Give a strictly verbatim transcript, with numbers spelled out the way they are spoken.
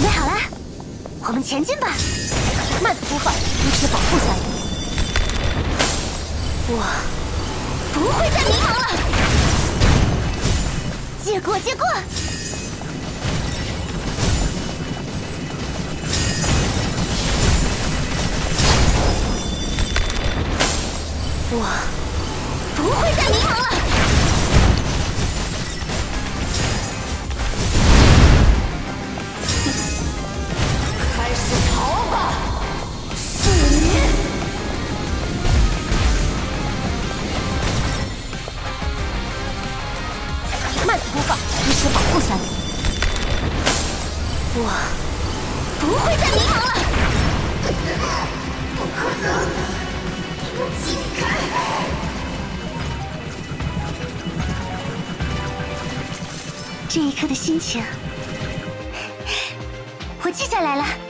准备好了，我们前进吧。慢速突破，彼此保护下来。我不会再迷茫了。借过，借过。 我不会再迷茫了。开始逃吧，少年！慢速突破，支持保护下来。我不会再迷茫了。不可能！ 请开！这一刻的心情，我记下来了。